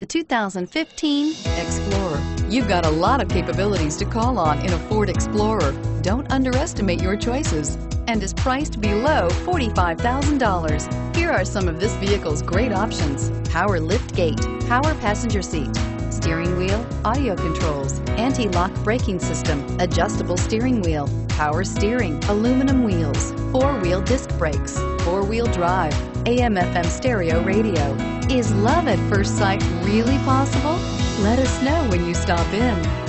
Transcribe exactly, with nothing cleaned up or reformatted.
The two thousand fifteen Explorer. You've got a lot of capabilities to call on in a Ford Explorer. Don't underestimate your choices, and is priced below forty-five thousand dollars. Here are some of this vehicle's great options: power lift gate, power passenger seat, steering wheel audio controls, anti-lock braking system, adjustable steering wheel, power steering, aluminum wheels, four-wheel disc brakes, four-wheel drive, A M F M stereo radio. Is love at first sight really possible? Let us know when you stop in.